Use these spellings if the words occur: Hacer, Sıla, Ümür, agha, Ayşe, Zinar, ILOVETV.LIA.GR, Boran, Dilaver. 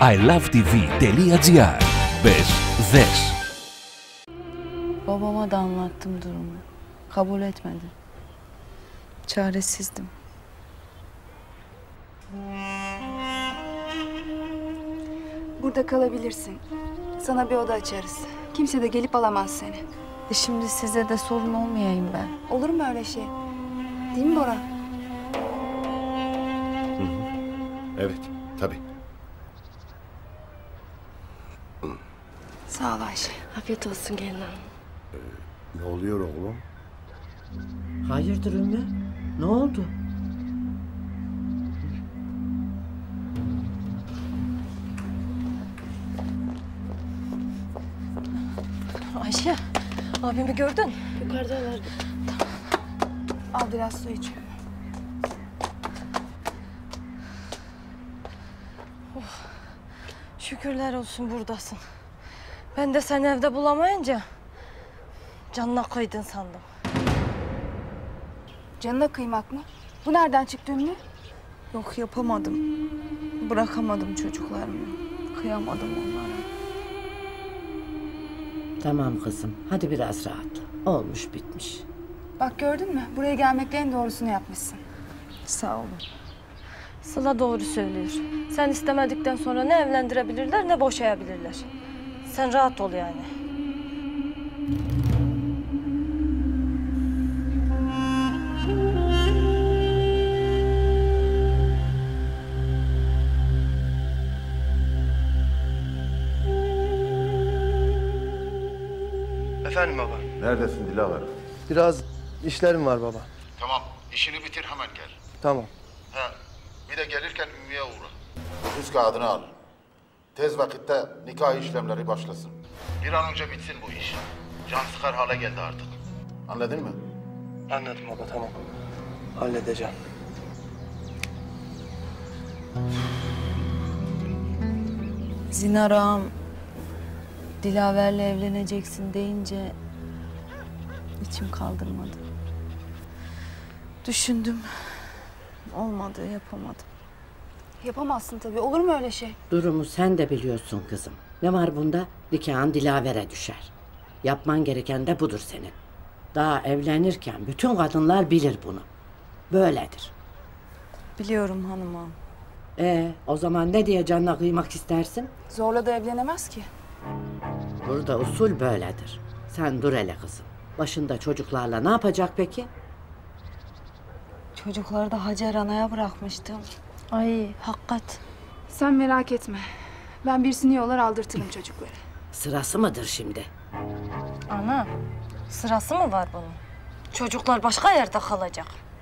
ILOVETV.LIA.GR Bez, Zes. Babama da anlattım durumu. Kabul etmedi. Çaresizdim. Burada kalabilirsin. Sana bir oda açarız. Kimse de gelip alamaz seni. Şimdi size de sorun olmayayım ben. Olur mu öyle şey? Değil mi Boran? Evet, tabii. Sağ ol Ayşe. Afiyet olsun gelin hanım. Ne oluyor oğlum? Hayırdır Ümür? Ne oldu? Ayşe, abimi gördün? Yukarıdalar. Tamam. Al biraz su iç. Oh, şükürler olsun buradasın. Ben de seni evde bulamayınca canına kıydın sandım. Canına kıymak mı? Bu nereden çıktı Ümür? Yok, yapamadım. Bırakamadım çocuklarımı. Kıyamadım onlara. Tamam kızım, hadi biraz rahatla. Olmuş bitmiş. Bak gördün mü? Buraya gelmekle en doğrusunu yapmışsın. Sağ olun. Sıla doğru söylüyor. Sen istemedikten sonra ne evlendirebilirler ne boşayabilirler. Sen rahat ol yani. Efendim baba. Neredesin Dilaver? Biraz işlerim var baba. Tamam, işini bitir hemen gel. Tamam. He, bir de gelirken Ümmü'ye uğra. Nüfus kağıdını al. Tez vakitte nikah işlemleri başlasın. Bir an önce bitsin bu iş. Can sıkar hale geldi artık. Anladın mı? Anladım baba, tamam. Halledeceğim. Zinar ağam, Dilaver'le evleneceksin deyince içim kaldırmadı. Düşündüm, olmadı, yapamadım. Yapamazsın tabii, olur mu öyle şey? Durumu sen de biliyorsun kızım. Ne var bunda? Nikahın Dilaver'e düşer. Yapman gereken de budur senin. Daha evlenirken bütün kadınlar bilir bunu. Böyledir. Biliyorum hanım ağam. O zaman ne diye canına kıymak istersin? Zorla da evlenemez ki. Burada usul böyledir. Sen dur hele kızım. Başında çocuklarla ne yapacak peki? Çocukları da Hacer anaya bırakmıştım. Ay hakikat. Sen merak etme. Ben birisini yollar aldırtırım çocukları. Sırası mıdır şimdi? Ana, sırası mı var bunun? Çocuklar başka yerde kalacak.